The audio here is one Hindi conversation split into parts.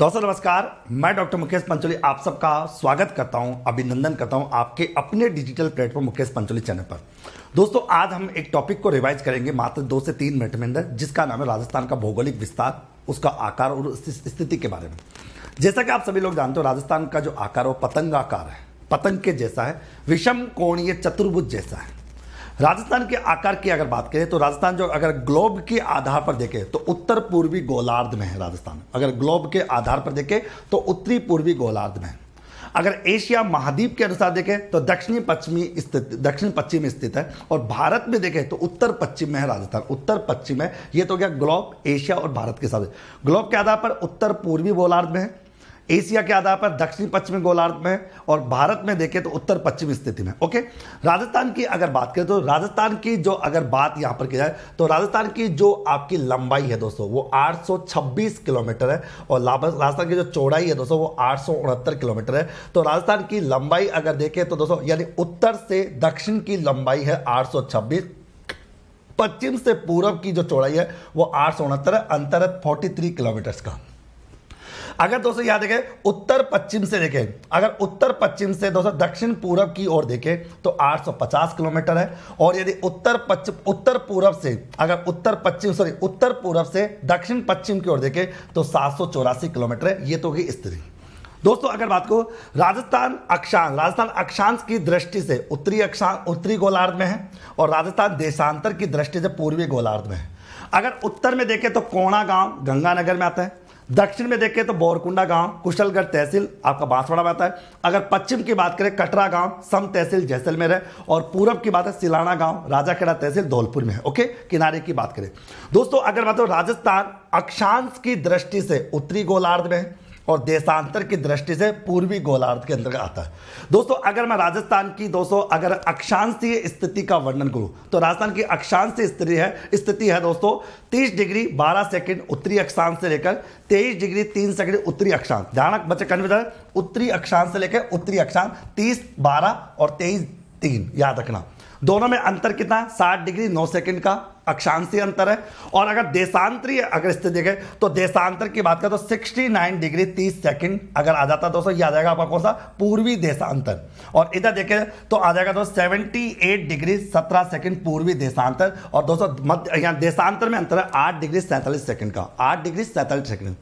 दोस्तों नमस्कार, मैं डॉक्टर मुकेश पंचोली आप सबका स्वागत करता हूं, अभिनंदन करता हूं आपके अपने digital platform Mukesh Pancholi channel पर। दोस्तों आज हम एक टॉपिक को रिवाइज करेंगे मात्र 2 से 3 मिनट में अंदर, जिसका नाम है राजस्थान का भौगोलिक विस्तार, उसका आकार और स्थिति के बारे में। जैसा कि आप सभी लोग जानते हो, राजस्थान का जो आकार है पतंगाकार है, पतंग के जैसा है, विषम कोणीय चतुर्भुज जैसा है। राजस्थान के आकार की अगर बात करें तो राजस्थान जो अगर ग्लोब के आधार पर देखें तो उत्तर पूर्वी गोलार्ध में है राजस्थान। अगर ग्लोब के आधार पर देखें तो उत्तरी पूर्वी गोलार्ध में है। अगर एशिया महाद्वीप के अनुसार देखें तो दक्षिण पश्चिम स्थित है, और भारत में देखें तो उत्तर पश्चिम में है राजस्थान। उत्तर पश्चिम है, ये तो क्या ग्लोब एशिया और भारत के साथ। ग्लोब के आधार पर उत्तर पूर्वी गोलार्ध में है, एशिया के आधार पर दक्षिण पश्चिमी गोलार्ध में, और भारत में देखें तो उत्तर पश्चिम स्थिति में। ओके, राजस्थान की अगर बात करें तो राजस्थान की जो अगर बात यहाँ पर की जाए तो राजस्थान की जो आपकी लंबाई है दोस्तों वो 826 किलोमीटर है, और राजस्थान की जो चौड़ाई है दोस्तों वो 869 किलोमीटर है। तो राजस्थान की लंबाई अगर देखें तो दोस्तों यानी उत्तर से दक्षिण की लंबाई है 826, पश्चिम से पूर्व की जो चौड़ाई है वो 869 है, अंतर है 43 किलोमीटर्स का। अगर दोस्तों यहाँ देखें उत्तर पश्चिम से देखें, अगर उत्तर पश्चिम से दोस्तों दक्षिण पूर्व की ओर देखें तो 850 किलोमीटर है, और यदि उत्तर पूर्व से दक्षिण पश्चिम की ओर देखें तो 784 किलोमीटर है। ये तो होगी स्थिति। दोस्तों अगर बात को राजस्थान अक्षांश की दृष्टि से उत्तरी गोलार्ध में है, और राजस्थान देशांतर की दृष्टि से पूर्वी गोलार्ध में है। अगर उत्तर में देखें तो कोणा गांव गंगानगर में आता है, दक्षिण में देखें तो बोरकुंडा गांव कुशलगढ़ तहसील आपका बांसवाड़ा में आता है। अगर पश्चिम की बात करें कटरा गांव सम तहसील जैसलमेर है, और पूरब की बात है सिलाना गांव राजाखेड़ा तहसील धौलपुर में है। ओके, किनारे की बात करें दोस्तों, अगर बात हो राजस्थान अक्षांश की दृष्टि से उत्तरी गोलार्ध में है, और देशांतर की दृष्टि से पूर्वी गोलार्ध के अंतर्गत आता है। दोस्तों अगर मैं राजस्थान की दोस्तों अगर अक्षांशीय स्थिति का वर्णन करूं तो राजस्थान की अक्षांशीय स्थिति है दोस्तों 30 डिग्री 12 सेकंड उत्तरी अक्षांश से लेकर 23 डिग्री 3 सेकंड उत्तरी अक्षांश। ध्यान रख बच्चे, कन्फ्यूजन उत्तरी अक्षांश से लेकर उत्तरी अक्षांश 30, 12 और 23, 3 याद रखना। दोनों में अंतर कितना, 60 डिग्री 9 सेकंड का अक्षांशीय अंतर है। और अगर देशांतरीय अगर स्थिति देखें तो देशांतर की बात करें तो 69 डिग्री 30 सेकंड अगर आ जाता है दोस्तों, ये आ जाएगा आपका कौन सा, पूर्वी देशांतर। और इधर देखें तो आ जाएगा दोस्तों 78 डिग्री 17 सेकंड पूर्वी देशांतर, और दोस्तों मध्य देशांतर में अंतर है 8 डिग्री 47 सेकंड का, 8 डिग्री 47 सेकंड।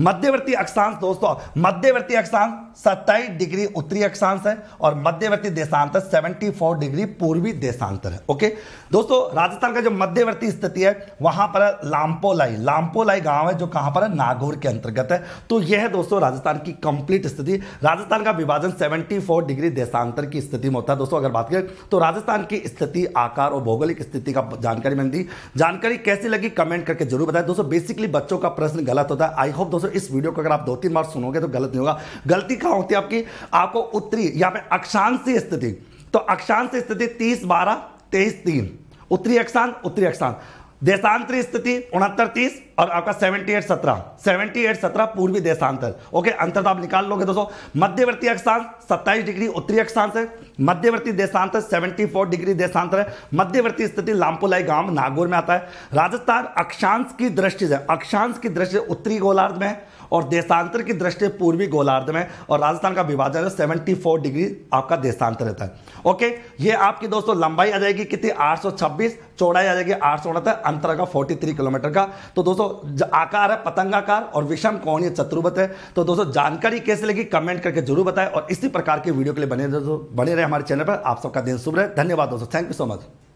मध्यवर्ती अक्षांश दोस्तों, मध्यवर्ती अक्षांश 27 डिग्री उत्तरी अक्षांश है, और मध्यवर्ती देशांतर 74 डिग्री पूर्वी देशांतर है। ओके दोस्तों, राजस्थान का जो मध्यवर्ती स्थिति है वहां पर लाम्पोलाई गांव है, जो कहां पर है, नागौर के अंतर्गत है। तो यह है दोस्तों राजस्थान की कंप्लीट स्थिति। राजस्थान का विभाजन 74 डिग्री देशांतर की स्थिति में होता है। दोस्तों अगर बात करें तो राजस्थान की स्थिति, आकार और भौगोलिक स्थिति का जानकारी मैंने दी। जानकारी कैसी लगी कमेंट करके जरूर बताएं। दोस्तों बेसिकली बच्चों का प्रश्न गलत होता है। आई होप दोस्तों इस वीडियो को अगर आप 2-3 बार सुनोगे तो गलत नहीं होगा। गलती कहां होती है आपकी, आपको उत्तरी यहां पे अक्षांशीय स्थिति, तो अक्षांशीय स्थिति 30, 12, 23, 3 उत्तरी अक्षांश, देशांतरीय स्थिति 69, 30 और आपका 78, 17 पूर्वी देशांतर। ओके, अंतर तो आप निकाल लोगे दोस्तों। मध्यवर्ती अक्षांश 27 डिग्री उत्तरी अक्षांश है, मध्यवर्ती देशांतर 74 डिग्री देशांतर है, मध्यवर्ती स्थिति लाम्पोलाई गांव नागौर में आता है। राजस्थान अक्षांश की दृष्टि से उत्तरी गोलार्ध में और देशांतर की दृष्टि से पूर्वी गोलार्ध में, और राजस्थान का विभाजन 74 डिग्री आपका देशांतर रहता है। ओके, ये आपकी दोस्तों लंबाई आ जाएगी कितनी, 826, चौड़ाई आ जाएगी 869, अंतर का 43 किलोमीटर का। तो दोस्तों आकार है पतंगाकार और विषम कोणीय चतुर्भुज है। तो दोस्तों जानकारी कैसे लगी कमेंट करके जरूर बताएं, और इसी प्रकार के वीडियो के लिए बने रहे हमारे चैनल पर। आप सबका दिन शुभ रहे। धन्यवाद दोस्तों, थैंक यू सो मच।